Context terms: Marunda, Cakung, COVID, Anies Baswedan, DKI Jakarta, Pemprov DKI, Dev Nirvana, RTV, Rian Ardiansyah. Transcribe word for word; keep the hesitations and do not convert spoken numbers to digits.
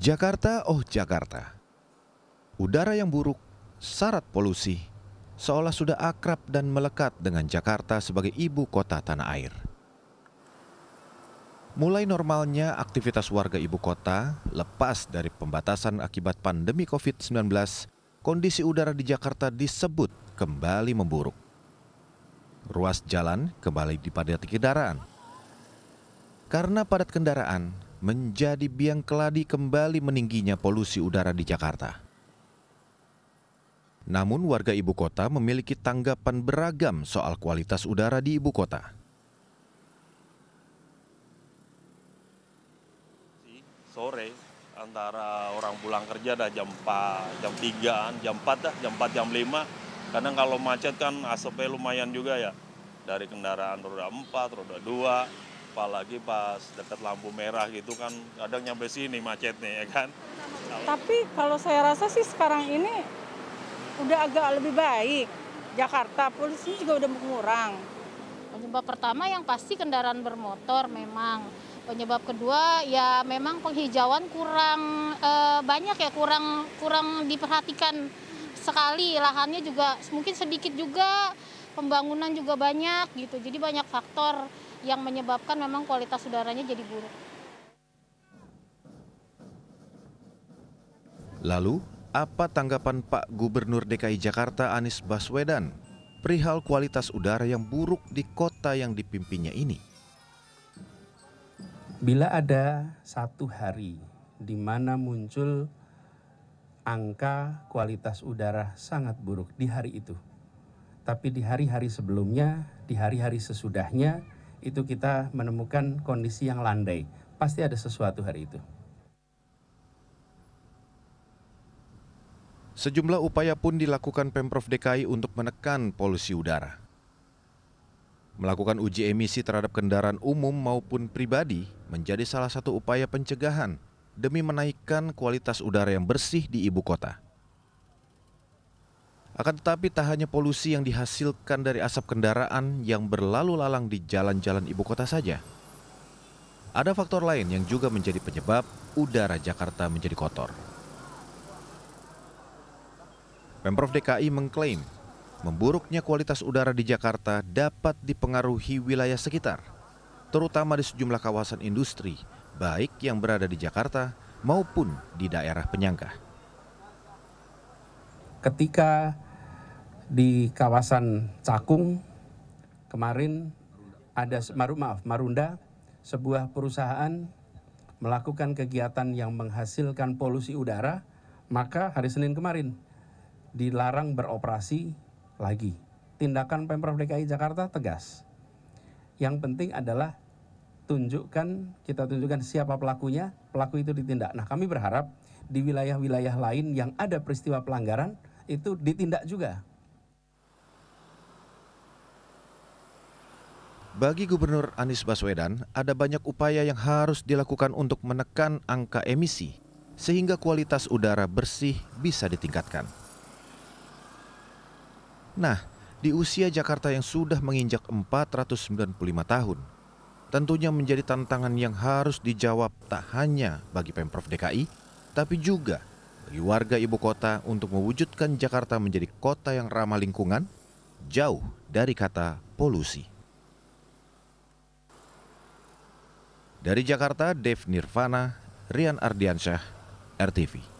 Jakarta, oh Jakarta. Udara yang buruk, syarat polusi, seolah sudah akrab dan melekat dengan Jakarta sebagai ibu kota tanah air. Mulai normalnya aktivitas warga ibu kota lepas dari pembatasan akibat pandemi COVID sembilan belas, kondisi udara di Jakarta disebut kembali memburuk. Ruas jalan kembali dipadati kendaraan. Karena padat kendaraan, menjadi biang keladi kembali meningginya polusi udara di Jakarta. Namun warga ibu kota memiliki tanggapan beragam soal kualitas udara di ibu kota. Sore antara orang pulang kerja dah jam empat, jam tigaan, jam empat dah, jam empat, jam lima. Kadang kalau macet kan asapnya lumayan juga ya. Dari kendaraan roda empat, roda dua, apalagi pas dekat lampu merah gitu kan kadang nyampe sini macetnya ya kan. Tapi kalau saya rasa sih sekarang ini udah agak lebih baik. Jakarta polusi juga udah berkurang. Penyebab pertama yang pasti kendaraan bermotor memang. Penyebab kedua ya memang penghijauan kurang e, banyak ya, kurang kurang diperhatikan sekali, lahannya juga mungkin sedikit juga, pembangunan juga banyak gitu. Jadi banyak faktor yang menyebabkan memang kualitas udaranya jadi buruk. Lalu, apa tanggapan Pak Gubernur D K I Jakarta Anies Baswedan perihal kualitas udara yang buruk di kota yang dipimpinnya ini? Bila ada satu hari di mana muncul angka kualitas udara sangat buruk di hari itu, tapi di hari-hari sebelumnya, di hari-hari sesudahnya, itu kita menemukan kondisi yang landai. Pasti ada sesuatu hari itu. Sejumlah upaya pun dilakukan Pemprov D K I untuk menekan polusi udara. Melakukan uji emisi terhadap kendaraan umum maupun pribadi menjadi salah satu upaya pencegahan demi menaikkan kualitas udara yang bersih di ibu kota. Akan tetapi tak hanya polusi yang dihasilkan dari asap kendaraan yang berlalu lalang di jalan-jalan ibu kota saja. Ada faktor lain yang juga menjadi penyebab udara Jakarta menjadi kotor. Pemprov D K I mengklaim memburuknya kualitas udara di Jakarta dapat dipengaruhi wilayah sekitar, terutama di sejumlah kawasan industri, baik yang berada di Jakarta maupun di daerah penyangga. Ketika di kawasan Cakung, kemarin ada maaf, Marunda, sebuah perusahaan melakukan kegiatan yang menghasilkan polusi udara, maka hari Senin kemarin dilarang beroperasi lagi. Tindakan Pemprov D K I Jakarta tegas. Yang penting adalah tunjukkan, kita tunjukkan siapa pelakunya, pelaku itu ditindak. Nah, kami berharap di wilayah-wilayah lain yang ada peristiwa pelanggaran itu ditindak juga. Bagi Gubernur Anies Baswedan, ada banyak upaya yang harus dilakukan untuk menekan angka emisi sehingga kualitas udara bersih bisa ditingkatkan. Nah, di usia Jakarta yang sudah menginjak empat ratus sembilan puluh lima tahun, tentunya menjadi tantangan yang harus dijawab tak hanya bagi Pemprov D K I, tapi juga bagi warga ibu kota untuk mewujudkan Jakarta menjadi kota yang ramah lingkungan, jauh dari kata polusi. Dari Jakarta, Dev Nirvana, Rian Ardiansyah, R T V.